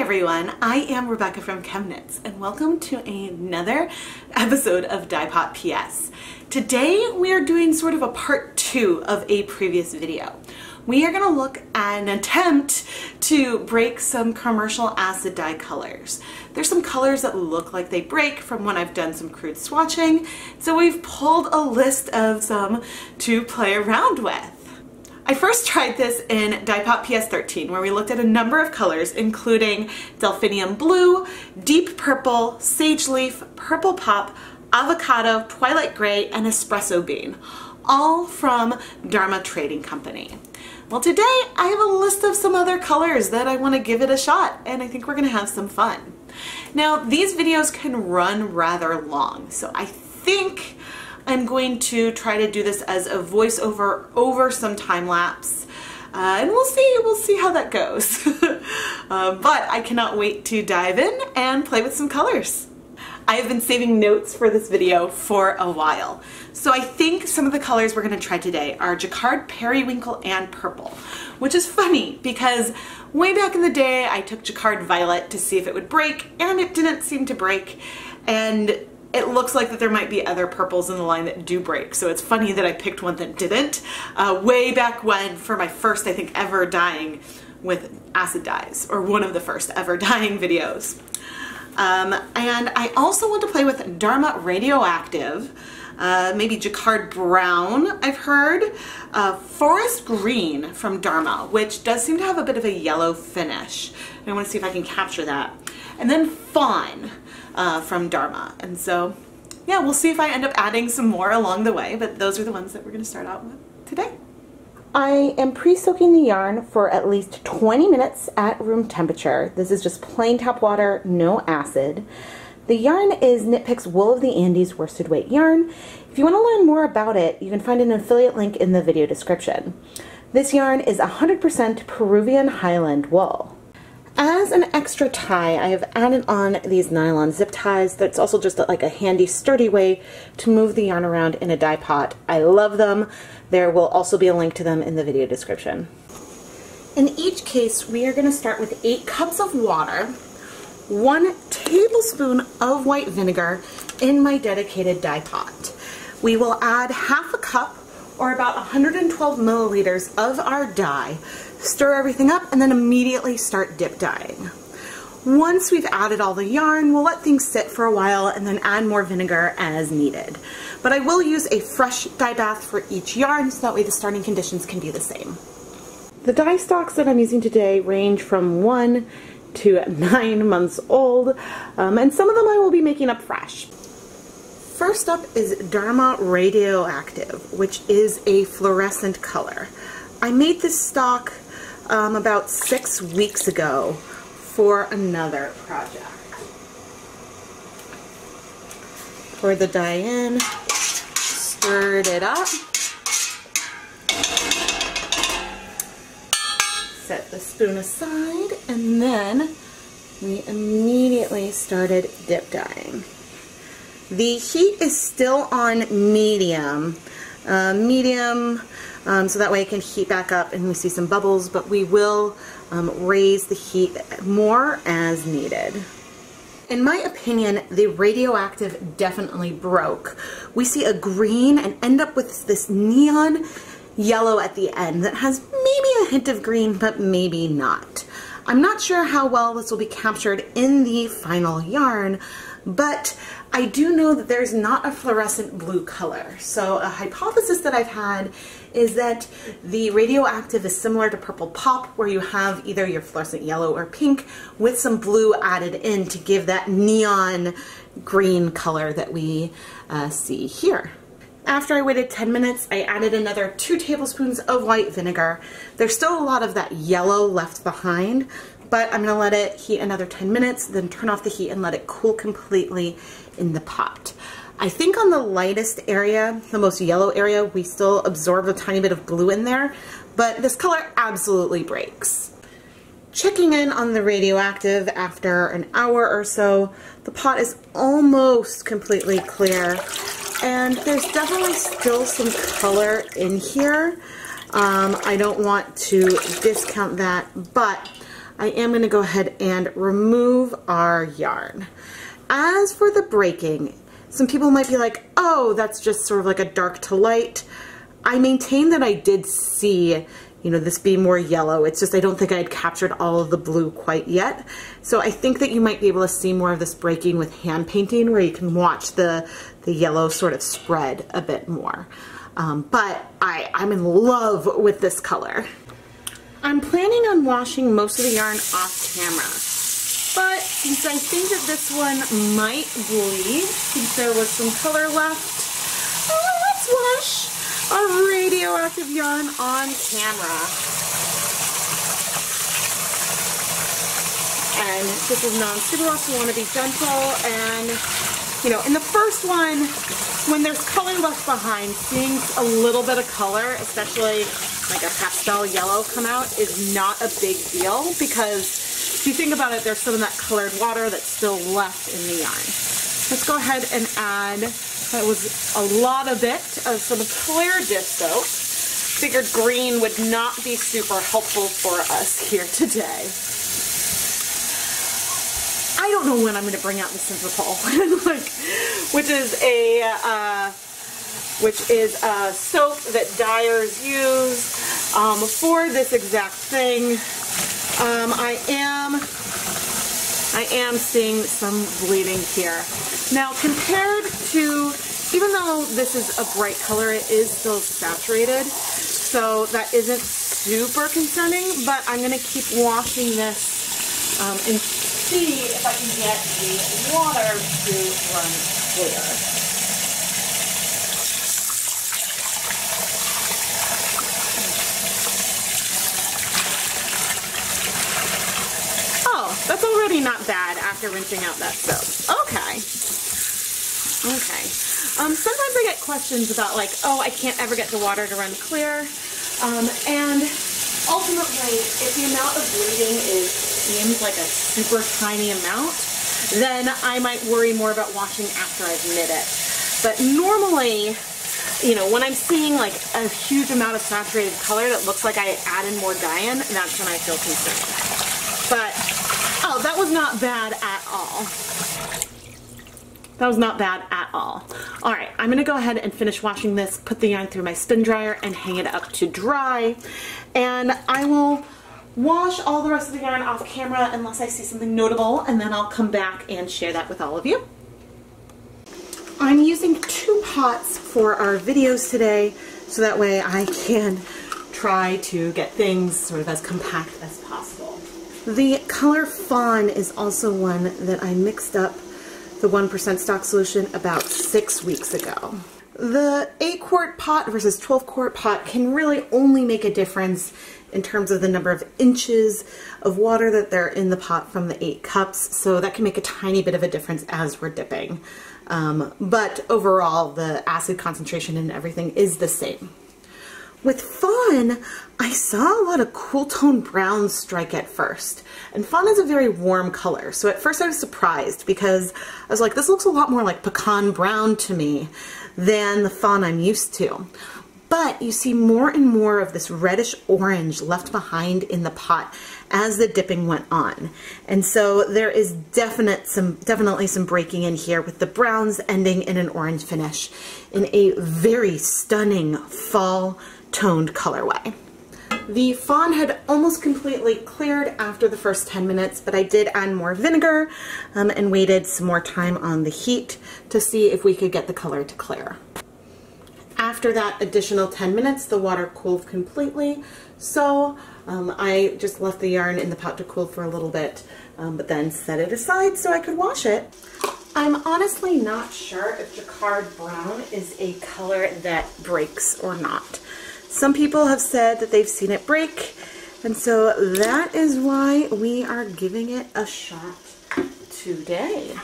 Hi everyone, I am Rebecca from ChemKnits and welcome to another episode of Dye Pot PS. Today we are doing sort of a part two of a previous video. We are going to look at an attempt to break some commercial acid dye colors. There's some colors that look like they break from when I've done some crude swatching, so we've pulled a list of some to play around with. I first tried this in Dye Pot PS 13 where we looked at a number of colors including Delphinium Blue, Deep Purple, Sage Leaf, Purple Pop, Avocado, Twilight Gray, and Espresso Bean, all from Dharma Trading Company. Well, today I have a list of some other colors that I want to give it a shot, and I think we're going to have some fun. Now, these videos can run rather long, so I think I'm going to try to do this as a voiceover over some time lapse, and we'll see how that goes. But I cannot wait to dive in and play with some colors. I have been saving notes for this video for a while, so I think some of the colors we're going to try today are Jacquard Periwinkle and Purple, which is funny because way back in the day I took Jacquard Violet to see if it would break, and it didn't seem to break, and it looks like that there might be other purples in the line that do break, so it's funny that I picked one that didn't way back when for my first, I think, ever dyeing with acid dyes, or one of the first ever dyeing videos. And I also want to play with Dharma Radioactive, maybe Jacquard Brown, I've heard, Forest Green from Dharma, which does seem to have a bit of a yellow finish, and I want to see if I can capture that, and then Fawn from Dharma. And so, yeah, we'll see if I end up adding some more along the way, but those are the ones that we're going to start out with today. I am pre-soaking the yarn for at least 20 minutes at room temperature. This is just plain tap water, no acid. The yarn is Knit Picks Wool of the Andes worsted weight yarn. If you want to learn more about it, you can find an affiliate link in the video description. This yarn is 100% Peruvian Highland wool. As an extra tie, I have added on these nylon zip ties. That's also just like a handy, sturdy way to move the yarn around in a dye pot. I love them. There will also be a link to them in the video description. In each case, we are going to start with 8 cups of water, 1 tablespoon of white vinegar in my dedicated dye pot. We will add half a cup, or about 112 milliliters of our dye, stir everything up, and then immediately start dip dyeing. Once we've added all the yarn, we'll let things sit for a while and then add more vinegar as needed. But I will use a fresh dye bath for each yarn so that way the starting conditions can be the same. The dye stocks that I'm using today range from 1 to 9 months old, and some of them I will be making up fresh. First up is Dharma Radioactive, which is a fluorescent color. I made this stock about 6 weeks ago for another project. Poured the dye in, stirred it up, set the spoon aside, and then we immediately started dip dyeing. The heat is still on medium, so that way it can heat back up and we see some bubbles, but we will raise the heat more as needed. In my opinion, the radioactive definitely broke. We see a green and end up with this neon yellow at the end that has maybe a hint of green, but maybe not. I'm not sure how well this will be captured in the final yarn, but I do know that there's not a fluorescent blue color, so a hypothesis that I've had is that the radioactive is similar to Purple Pop, where you have either your fluorescent yellow or pink with some blue added in to give that neon green color that we see here. After I waited 10 minutes, I added another 2 tablespoons of white vinegar. There's still a lot of that yellow left behind, but I'm going to let it heat another 10 minutes, then turn off the heat and let it cool completely in the pot. I think on the lightest area, the most yellow area, we still absorb a tiny bit of blue in there, but this color absolutely breaks. Checking in on the radioactive after an hour or so, the pot is almost completely clear, and there's definitely still some color in here. I don't want to discount that, but I am going to go ahead and remove our yarn. As for the breaking, some people might be like, oh, that's just sort of like a dark to light. I maintain that I did see, you know, this be more yellow. It's just I don't think I had captured all of the blue quite yet. So I think that you might be able to see more of this breaking with hand painting, where you can watch the yellow sort of spread a bit more. But I'm in love with this color. I'm planning on washing most of the yarn off camera, but since I think that this one might bleed, since there was some color left, let's wash a radioactive yarn on camera. And this is non-superwash, so you want to be gentle. And you know, in the first one, when there's color left behind, seeing a little bit of color, especially like a pastel yellow come out, is not a big deal, because if you think about it, there's some of that colored water that's still left in the yarn. Let's go ahead and add. That was a lot of it, of some clear dish soap. Figured green would not be super helpful for us here today. I don't know when I'm going to bring out the Cinderpole, which is a soap that dyers use for this exact thing. I am seeing some bleeding here. Now, compared to, even though this is a bright color, it is still saturated, so that isn't super concerning, but I'm going to keep washing this and see if I can get the water to run clear. Oh, that's already not bad after rinsing out that soap. Okay. Okay. Sometimes I get questions about like, oh, I can't ever get the water to run clear. And ultimately, if the amount of bleeding seems like a super tiny amount, then I might worry more about washing after I've knit it. But normally, you know, when I'm seeing like a huge amount of saturated color that looks like I added more dye in, that's when I feel concerned. But, oh, that was not bad at all. That was not bad at all. All right, I'm gonna go ahead and finish washing this, put the yarn through my spin dryer and hang it up to dry. And I will wash all the rest of the yarn off camera unless I see something notable, and then I'll come back and share that with all of you. I'm using two pots for our videos today, so that way I can try to get things sort of as compact as possible. The color Fawn is also one that I mixed up the 1% stock solution about 6 weeks ago. The 8-quart pot versus 12-quart pot can really only make a difference in terms of the number of inches of water that they're in the pot from the 8 cups, so that can make a tiny bit of a difference as we're dipping. But overall, the acid concentration and everything is the same. With Fawn, I saw a lot of cool tone browns strike at first. And Fawn is a very warm color, so at first I was surprised because I was like, this looks a lot more like pecan brown to me than the Fawn I'm used to. But you see more and more of this reddish orange left behind in the pot as the dipping went on. And so there is definitely some breaking in here, with the browns ending in an orange finish in a very stunning fall toned colorway. The Fawn had almost completely cleared after the first 10 minutes, but I did add more vinegar and waited some more time on the heat to see if we could get the color to clear. After that additional 10 minutes, the water cooled completely, so I just left the yarn in the pot to cool for a little bit, but then set it aside so I could wash it. I'm honestly not sure if Jacquard Brown is a color that breaks or not. Some people have said that they've seen it break, and so that is why we are giving it a shot today.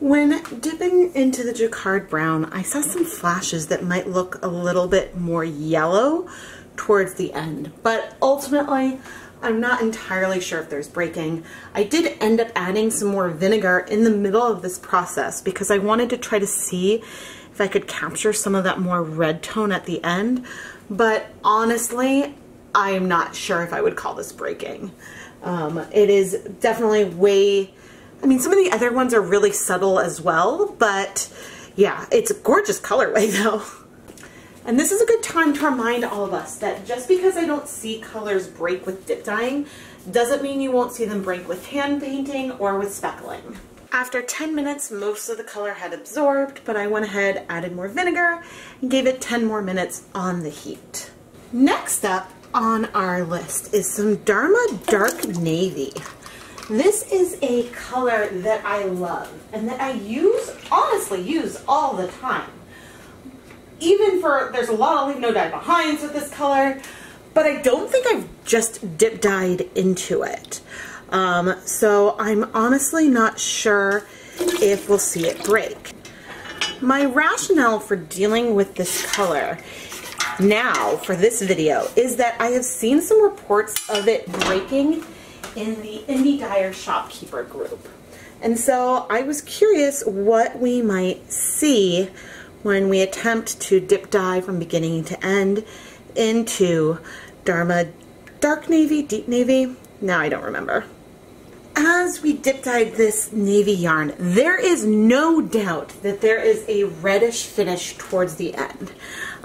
When dipping into the Jacquard Brown, I saw some flashes that might look a little bit more yellow towards the end, but ultimately, I'm not entirely sure if there's breaking. I did end up adding some more vinegar in the middle of this process because I wanted to try to see if I could capture some of that more red tone at the end, but honestly, I am not sure if I would call this breaking. It is definitely way, I mean, some of the other ones are really subtle as well, but yeah, it's a gorgeous colorway though. And this is a good time to remind all of us that just because I don't see colors break with dip dyeing, doesn't mean you won't see them break with hand painting or with speckling. After 10 minutes, most of the color had absorbed, but I went ahead, added more vinegar, and gave it 10 more minutes on the heat. Next up on our list is some Dharma Dark Navy. This is a color that I love and that I use, honestly use all the time. Even for, there's a lot of leave no dye behinds with this color, but I don't think I've just dip dyed into it. So I'm honestly not sure if we'll see it break. My rationale for dealing with this color now for this video is that I have seen some reports of it breaking in the Indie Dyer Shopkeeper group. And so I was curious what we might see when we attempt to dip dye from beginning to end into Dharma Dark Navy, Deep Navy, now I don't remember. As we dip dyed this navy yarn, there is no doubt that there is a reddish finish towards the end.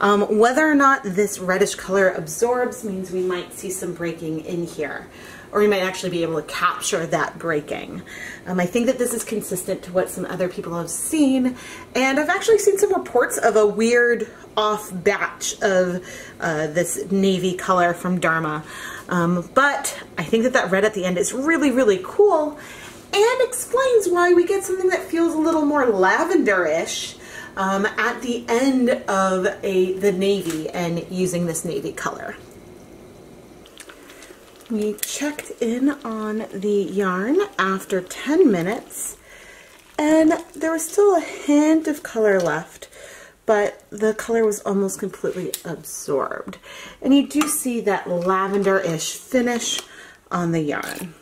Whether or not this reddish color absorbs means we might see some breaking in here, or we might actually be able to capture that breaking. I think that this is consistent to what some other people have seen, and I've actually seen some reports of a weird off batch of this navy color from Dharma. But I think that red at the end is really, really cool and explains why we get something that feels a little more lavender-ish at the end of the navy and using this navy color. We checked in on the yarn after 10 minutes and there was still a hint of color left, but the color was almost completely absorbed. And you do see that lavender-ish finish on the yarn.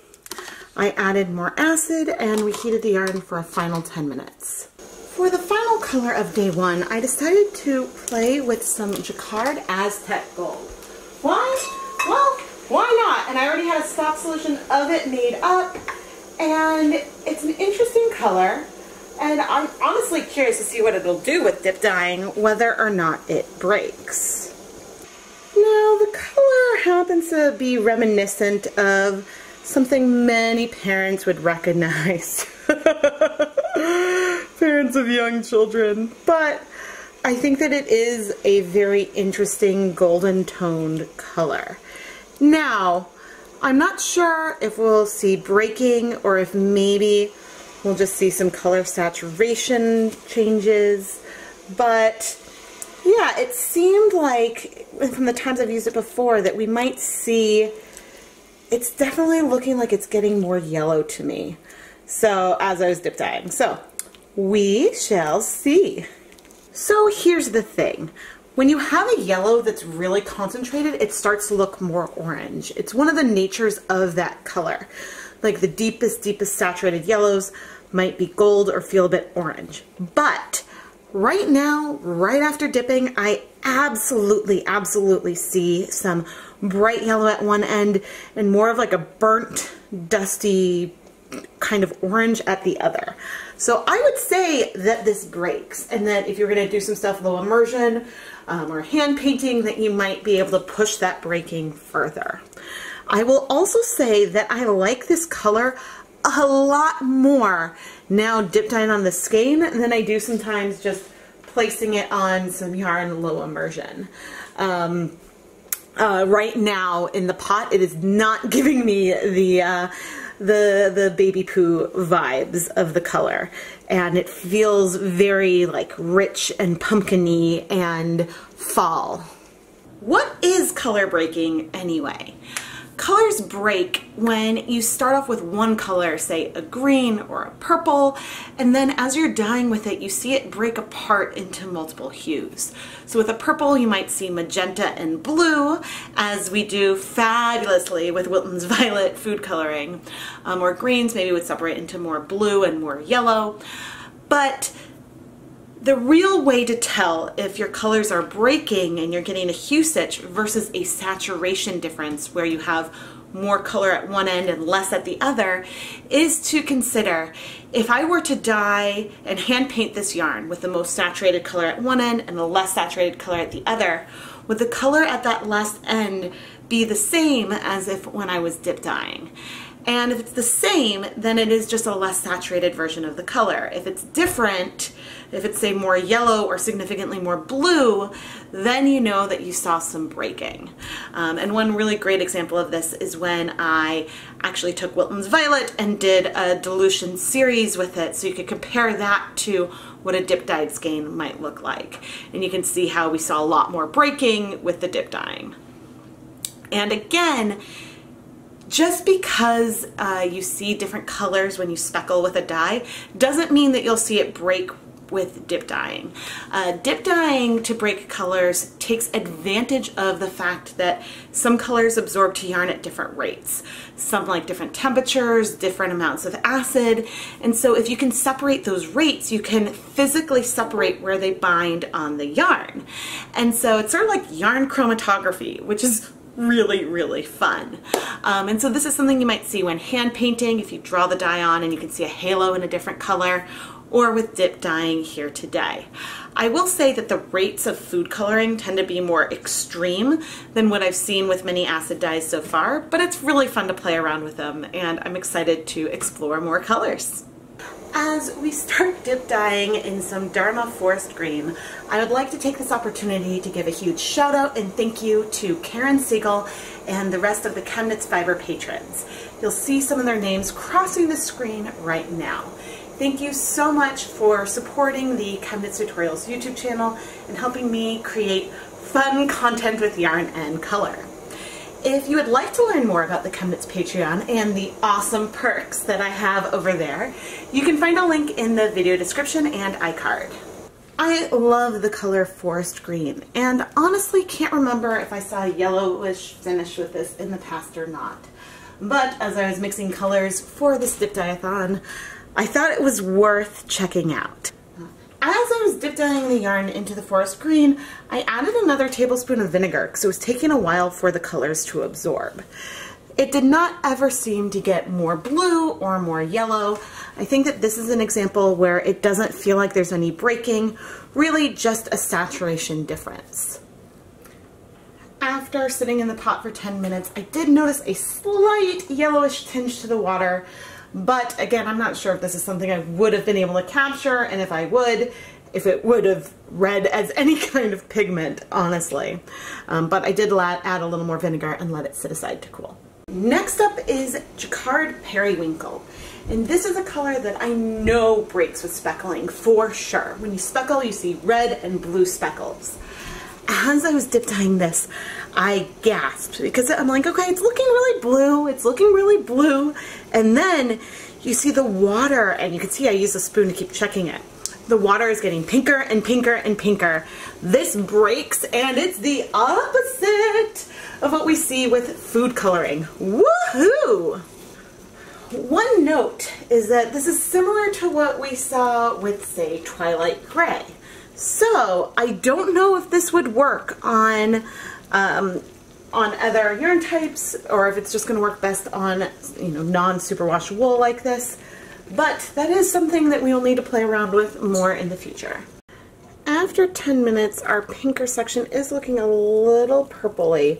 I added more acid and we heated the yarn for a final 10 minutes. For the final color of day one, I decided to play with some Jacquard Aztec Gold. Why? Well, why not? And I already had a stock solution of it made up, and it's an interesting color. And I'm honestly curious to see what it'll do with dip dyeing, whether or not it breaks. Now, the color happens to be reminiscent of something many parents would recognize. Parents of young children. But I think that it is a very interesting golden-toned color. Now, I'm not sure if we'll see breaking or if maybe we'll just see some color saturation changes, but yeah, it seemed like from the times I've used it before that we might see, it's definitely looking like it's getting more yellow to me. So as I was dip dyeing, so we shall see. So here's the thing. When you have a yellow that's really concentrated, it starts to look more orange. It's one of the natures of that color. Like the deepest, deepest saturated yellows might be gold or feel a bit orange. But right now, right after dipping, I absolutely, absolutely see some bright yellow at one end and more of like a burnt, dusty kind of orange at the other. So I would say that this breaks, and that if you're going to do some stuff low immersion or hand painting, that you might be able to push that breaking further. I will also say that I like this color a lot more now dip dyeing on the skein than I do sometimes just placing it on some yarn low immersion. Right now in the pot, it is not giving me the baby poo vibes of the color, and it feels very like rich and pumpkin-y and fall. What is color breaking anyway? Colors break when you start off with one color, say a green or a purple, and then as you're dyeing with it, you see it break apart into multiple hues. So with a purple, you might see magenta and blue, as we do fabulously with Wilton's Violet food coloring, or greens maybe would separate into more blue and more yellow. But The real way to tell if your colors are breaking and you're getting a hue sitch versus a saturation difference where you have more color at one end and less at the other is to consider, if I were to dye and hand paint this yarn with the most saturated color at one end and the less saturated color at the other, would the color at that last end be the same as if when I was dip dyeing? And if it's the same, then it is just a less saturated version of the color. If it's different, if it's say more yellow or significantly more blue, then you know that you saw some breaking. And one really great example of this is when I actually took Wilton's Violet and did a dilution series with it, so you could compare that to what a dip dyed skein might look like. And you can see how we saw a lot more breaking with the dip dyeing. And again, just because you see different colors when you speckle with a dye doesn't mean that you'll see it break with dip dyeing. Dip dyeing to break colors takes advantage of the fact that some colors absorb to yarn at different rates. Some like different temperatures, different amounts of acid, and so if you can separate those rates, you can physically separate where they bind on the yarn. And so it's sort of like yarn chromatography, which is really, really fun. And so this is something you might see when hand painting, if you draw the dye on and you can see a halo in a different color, or with dip dyeing here today. I will say that the rates of food coloring tend to be more extreme than what I've seen with many acid dyes so far, but it's really fun to play around with them, and I'm excited to explore more colors. As we start dip dyeing in some Dharma Forest Green, I would like to take this opportunity to give a huge shout out and thank you to Karen Siegel and the rest of the ChemKnits Fiber patrons. You'll see some of their names crossing the screen right now. Thank you so much for supporting the ChemKnits Tutorials YouTube channel and helping me create fun content with yarn and color. If you would like to learn more about the ChemKnits Patreon and the awesome perks that I have over there, you can find a link in the video description and iCard. I love the color forest green, and honestly can't remember if I saw a yellowish finish with this in the past or not. But as I was mixing colors for this dip dye-a-thon, I thought it was worth checking out. As I was dip dyeing the yarn into the forest green, I added another tablespoon of vinegar because it was taking a while for the colors to absorb. It did not ever seem to get more blue or more yellow. I think that this is an example where it doesn't feel like there's any breaking, really just a saturation difference. After sitting in the pot for 10 minutes, I did notice a slight yellowish tinge to the water. But again, I'm not sure if this is something I would have been able to capture, and if I would, if it would have read as any kind of pigment, honestly. But I did add a little more vinegar and let it sit aside to cool. Next up is Jacquard Periwinkle. And this is a color that I know breaks with speckling for sure. When you speckle, you see red and blue speckles. As I was dip dyeing this, I gasped because I'm like, okay, it's looking really blue, it's looking really blue, and then you see the water, and you can see I use a spoon to keep checking it. The water is getting pinker and pinker and pinker. This breaks, and it's the opposite of what we see with food coloring. Woohoo! One note is that this is similar to what we saw with, say, Twilight Gray. So I don't know if this would work on other yarn types, or if it's just going to work best on, you know, non-superwash wool like this, but that is something that we will need to play around with more in the future. After 10 minutes, our pinker section is looking a little purpley,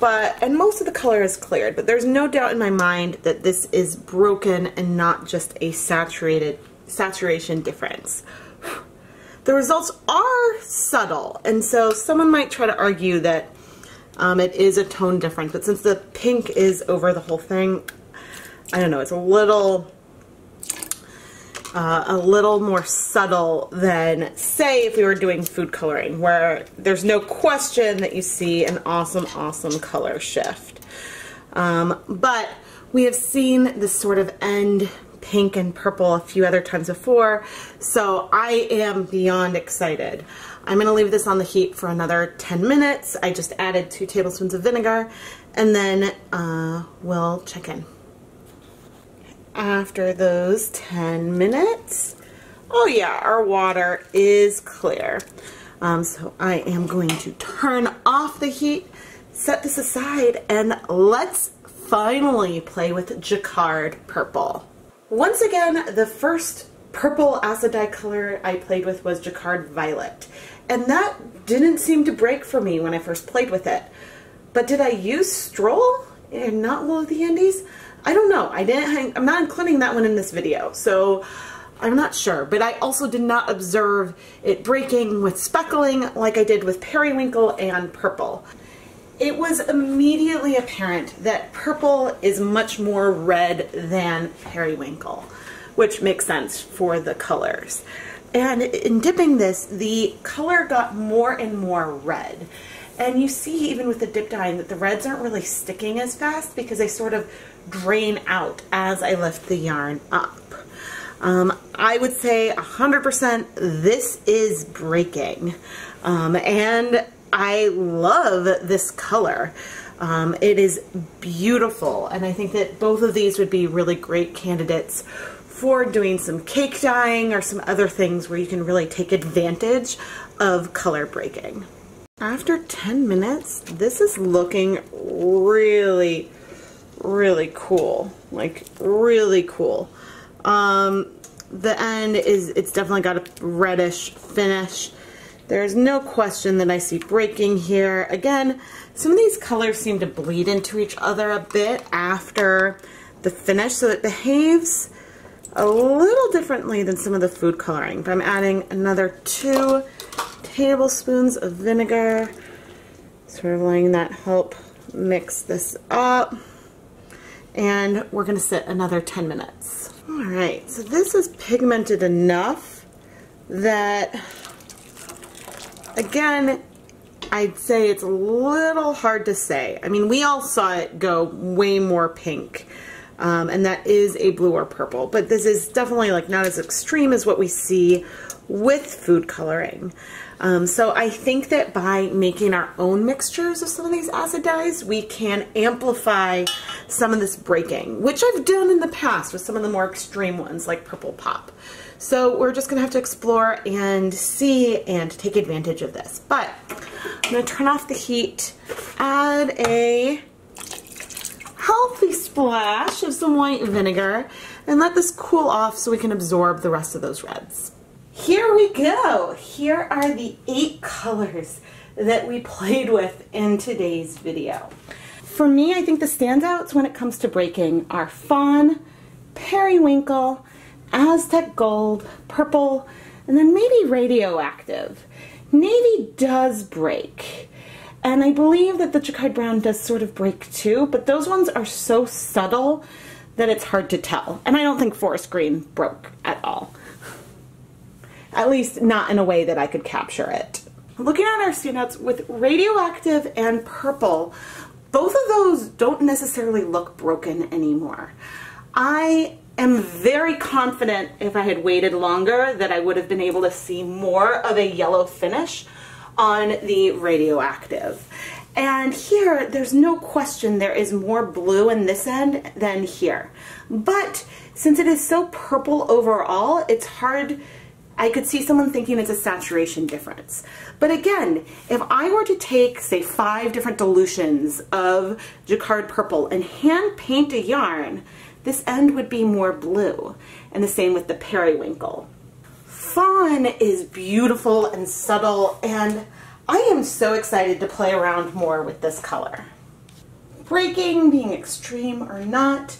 and most of the color is cleared, but there's no doubt in my mind that this is broken and not just a saturation difference. The results are subtle, and so someone might try to argue that it is a tone difference, but since the pink is over the whole thing, I don't know, it's a little more subtle than, say, if we were doing food coloring, where there's no question that you see an awesome, awesome color shift. But we have seen this sort of end pink and purple a few other times before, so I am beyond excited. I'm going to leave this on the heat for another 10 minutes. I just added 2 tablespoons of vinegar, and then we'll check in. After those 10 minutes, Oh yeah, our water is clear. So I am going to turn off the heat, set this aside, and let's finally play with Jacquard Purple. Once again, the first purple acid dye color I played with was Jacquard Violet, and that didn't seem to break for me when I first played with it. But did I use Stroll and not Wool of the Andes? I don't know. I'm not including that one in this video, so I'm not sure. But I also did not observe it breaking with speckling like I did with Periwinkle and Purple. It was immediately apparent that Purple is much more red than Periwinkle, which makes sense for the colors. And in dipping this, the color got more and more red. And you see even with the dip dyeing that the reds aren't really sticking as fast because they sort of drain out as I lift the yarn up. I would say 100% this is breaking. And I love this color. It is beautiful, and I think that both of these would be really great candidates for doing some cake dyeing or some other things where you can really take advantage of color breaking. After 10 minutes, this is looking really, really cool. Like, really cool. The end is, it's definitely got a reddish finish. There's no question that I see breaking here. Again, some of these colors seem to bleed into each other a bit after the finish, so it behaves a little differently than some of the food coloring. But I'm adding another 2 tablespoons of vinegar, sort of letting that help mix this up. And we're gonna sit another 10 minutes. All right, so this is pigmented enough that, again, I'd say it's a little hard to say. I mean, we all saw it go way more pink, and that is a blue or purple, but this is definitely like not as extreme as what we see with food coloring. So I think that by making our own mixtures of some of these acid dyes, we can amplify some of this breaking, which I've done in the past with some of the more extreme ones like Purple Pop. So we're just gonna have to explore and see and take advantage of this. But I'm gonna turn off the heat, add a healthy splash of some white vinegar, and let this cool off so we can absorb the rest of those reds. Here we go! Here are the 8 colors that we played with in today's video. For me, I think the standouts when it comes to breaking are Fawn, Periwinkle, Aztec Gold, Purple, and then maybe Radioactive. Navy does break, and I believe that the Jacquard Brown does sort of break too, but those ones are so subtle that it's hard to tell. And I don't think Forest Green broke at all. At least not in a way that I could capture it. Looking at our standouts with Radioactive and Purple, both of those don't necessarily look broken anymore. I am very confident if I had waited longer that I would have been able to see more of a yellow finish on the Radioactive. And here, there's no question there is more blue in this end than here. But since it is so purple overall, it's hard. I could see someone thinking it's a saturation difference. But again, if I were to take, say, 5 different dilutions of Jacquard Purple and hand paint a yarn, this end would be more blue. And the same with the Periwinkle. Fawn is beautiful and subtle, and I am so excited to play around more with this color. Breaking, being extreme or not,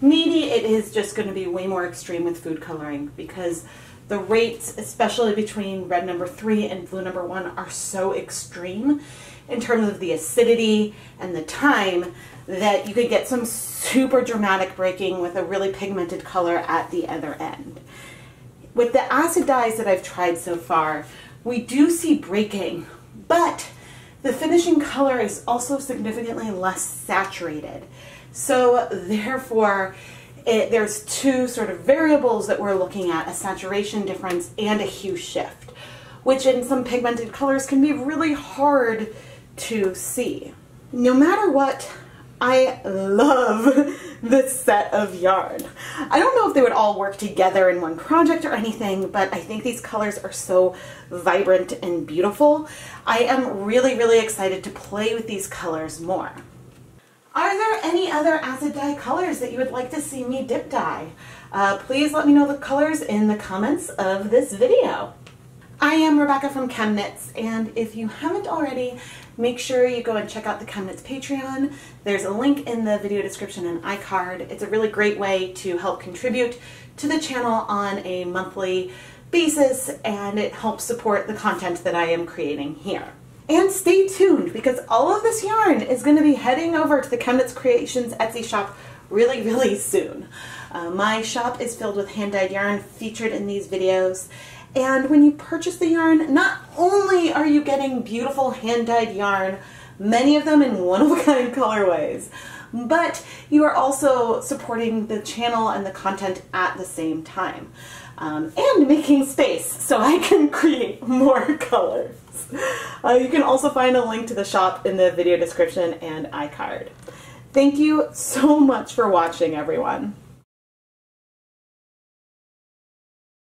maybe it is just going to be way more extreme with food coloring because the rates, especially between red number 3 and blue number 1, are so extreme in terms of the acidity and the time that you could get some super dramatic breaking with a really pigmented color at the other end. With the acid dyes that I've tried so far, we do see breaking, but the finishing color is also significantly less saturated. So therefore, there's 2 sort of variables that we're looking at, a saturation difference and a hue shift, which in some pigmented colors can be really hard to see. No matter what, I love this set of yarn. I don't know if they would all work together in one project or anything, but I think these colors are so vibrant and beautiful. I am really, really excited to play with these colors more. Are there any other acid dye colors that you would like to see me dip dye? Please let me know the colors in the comments of this video. I am Rebecca from ChemKnits, and if you haven't already, make sure you go and check out the ChemKnits Patreon. There's a link in the video description and iCard. It's a really great way to help contribute to the channel on a monthly basis, and it helps support the content that I am creating here. And stay tuned, because all of this yarn is going to be heading over to the ChemKnits Creations Etsy shop really, really soon. My shop is filled with hand-dyed yarn featured in these videos. And when you purchase the yarn, not only are you getting beautiful hand-dyed yarn, many of them in one-of-a-kind colorways, but you are also supporting the channel and the content at the same time, and making space so I can create more colors. You can also find a link to the shop in the video description and iCard. Thank you so much for watching, everyone.